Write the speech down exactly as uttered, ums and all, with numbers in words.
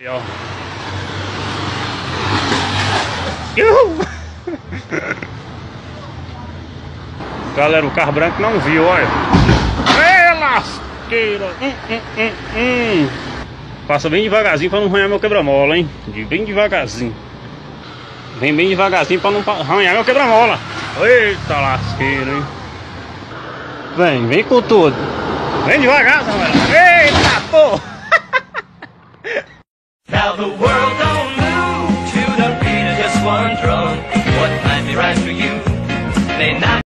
Y'all. Galera, o carro branco não viu, olha. É lasqueira. Hum, hum, hum, hum. Passa bem devagarzinho pra não arranhar meu quebra-mola, hein? Bem devagarzinho. Vem bem devagarzinho pra não arranhar meu quebra-mola. Eita lasqueira, hein? Vem, vem com tudo. Vem devagar, galera. Eita, porra.